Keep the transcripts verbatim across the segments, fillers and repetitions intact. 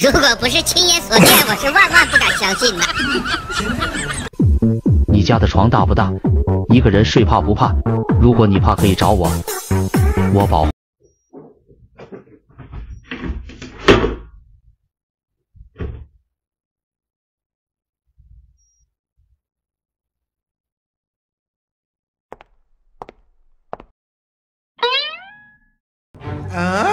如果不是亲眼所见，我是万万不敢相信的。你家的床大不大？一个人睡怕不怕？如果你怕，可以找我，我保护。 啊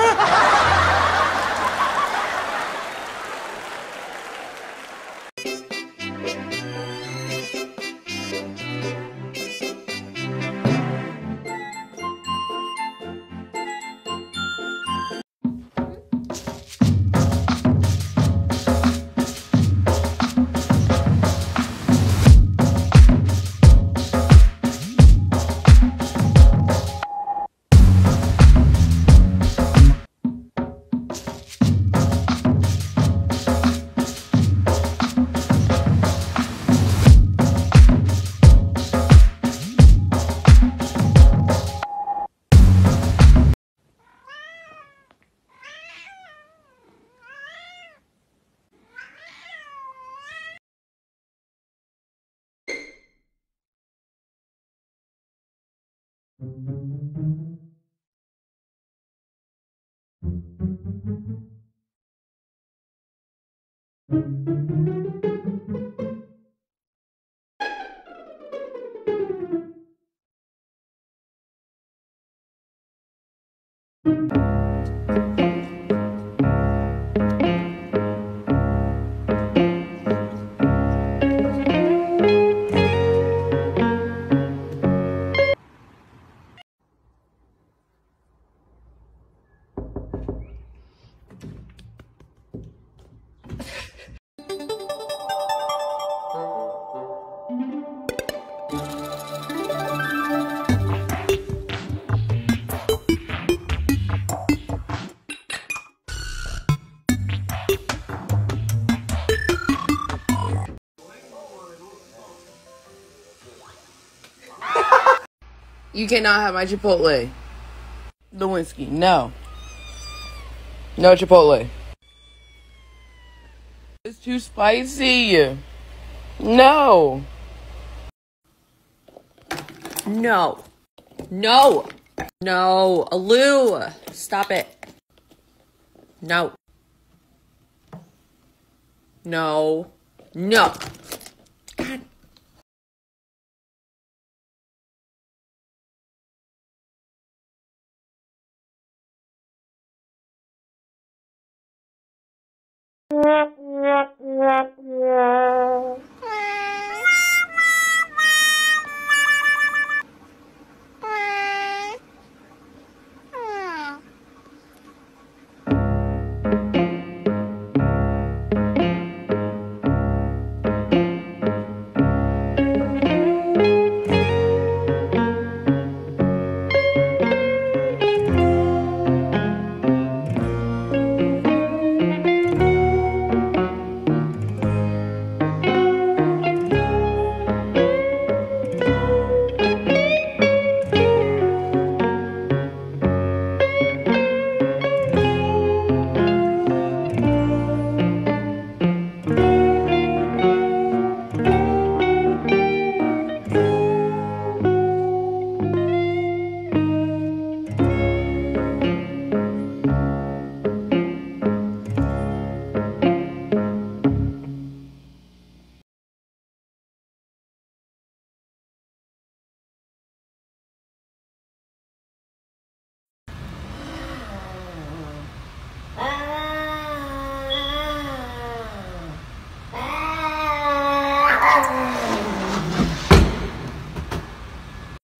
！You cannot have my Chipotle. Lewinsky, no. No Chipotle. It's too spicy. No. No. No. No. Aloo. Stop it. No. No. No. God.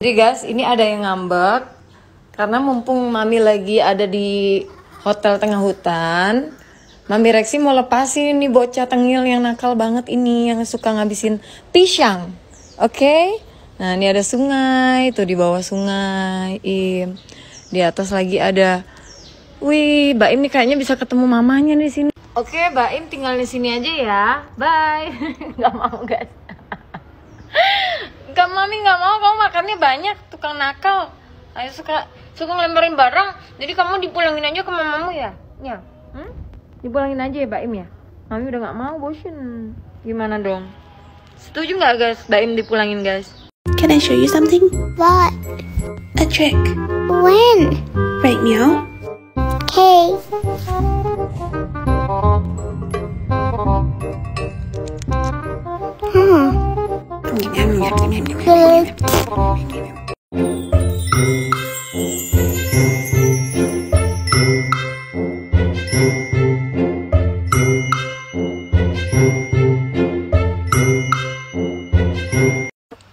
Jadi guys, ini ada yang ngambek karena mumpung Mami lagi ada di hotel tengah hutan. Mami Rexy mau lepasin nih bocah tengil yang nakal banget ini, yang suka ngabisin pisang. Oke? Okay? Nah, ini ada sungai, tuh di bawah sungai. Di atas lagi ada, wih, Baim nih kayaknya bisa ketemu mamanya di sini. Oke, okay, Baim tinggal di sini aja ya. Bye. Gak mau guys. Gak, Mami gak mau, kamu makannya banyak, tukang nakal. Ayo suka suka ngelemparin barang, jadi kamu dipulangin aja ke mamamu ya? Ya, hmm? dipulangin aja ya Baim ya. Mami udah nggak mau, bosen. Gimana dong? Setuju nggak guys, Baim dipulangin guys? Can I show you something? What? A trick. When? Right meow. Okay. Hmm.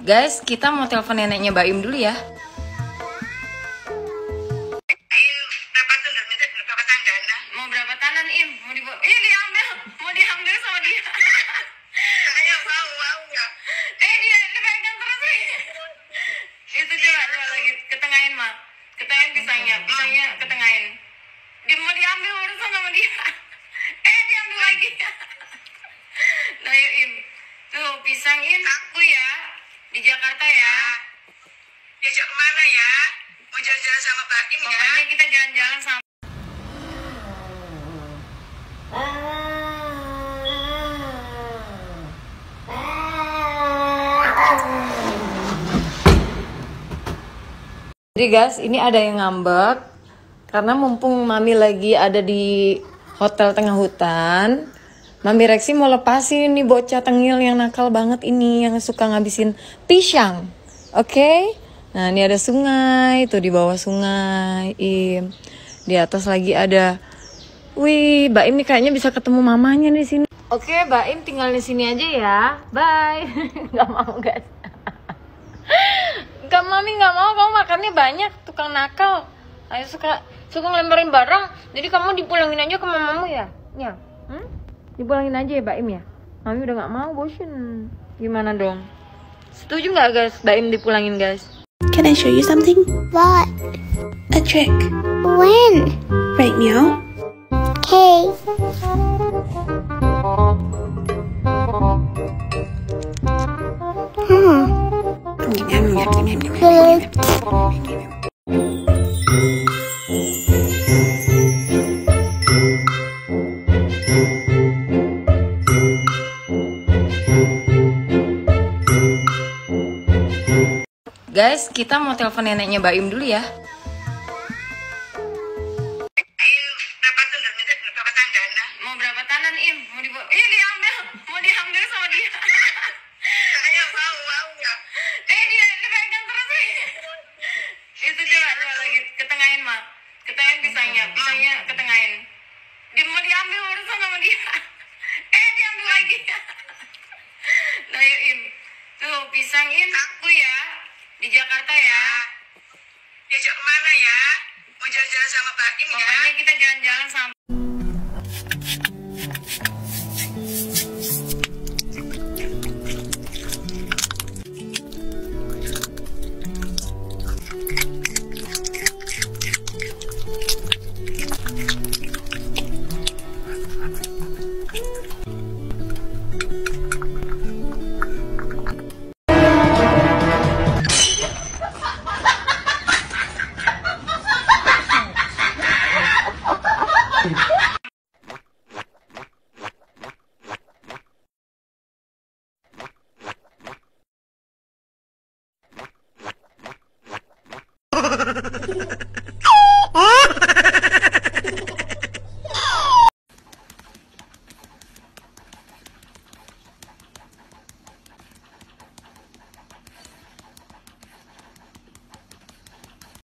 Guys, kita mau telepon neneknya Baim dulu ya. Mau berapa tandan, Im? Mau dibawa? Iya, diambil. Mau diambil sama dia. Ayo, mau, mau nggak? Eh, dia dipegang terus nih. Itu coba, coba lagi. Ketengahin, Ma. Ketengahin pisangnya. Pisangnya ketengahin. Dia mau diambil urusan sama dia. Eh, diambil lagi. Nah, yuk, Im. Tuh, pisangin aku ya. Di Jakarta ya. Diajak kemana ya? Mau jalan-jalan sama Baim ya? Pokoknya kita jalan-jalan sama. Jadi guys, ini ada yang ngambek karena mumpung Mami lagi ada di hotel tengah hutan. Mami Rexy mau lepasin nih bocah tengil yang nakal banget ini, yang suka ngabisin pisang. Oke? Okay? Nah, ini ada sungai, tuh di bawah sungai. Im. Di atas lagi ada. Wih, Baim ini kayaknya bisa ketemu mamanya di sini. Oke, okay, Baim tinggal di sini aja ya. Bye. Gak mau guys. Gak, Mami gak mau, kamu makannya banyak, tukang nakal. Ayo suka suka ngelemparin barang, jadi kamu dipulangin aja ke mamamu ya? Ya, hmm? Dipulangin aja ya Baim ya? Mami udah gak mau, bosen. Gimana dong? Setuju gak guys, Baim dipulangin guys? Can I show you something? What? A trick. When? Right meow. Okay. Hmm. Guys, kita mau telepon neneknya Baim dulu ya. Mau berapa tandan, Im? Mau dibawa? Iya, diambil. Mau diambil sama dia. Ayo, mau, mau nggak? Eh, dia dipegang terus nih. Itu coba, coba lagi. Ketengahin, Ma. Ketengahin pisangnya. Pisangnya ketengahin. Dia mau diambil urusan sama dia. Eh, diambil lagi. Nah, yuk, Im. Tuh, pisangin aku ya. Di Jakarta ya. Diajak kemana ya? Mau jalan-jalan sama Baim ya? Pokoknya kita jalan-jalan sama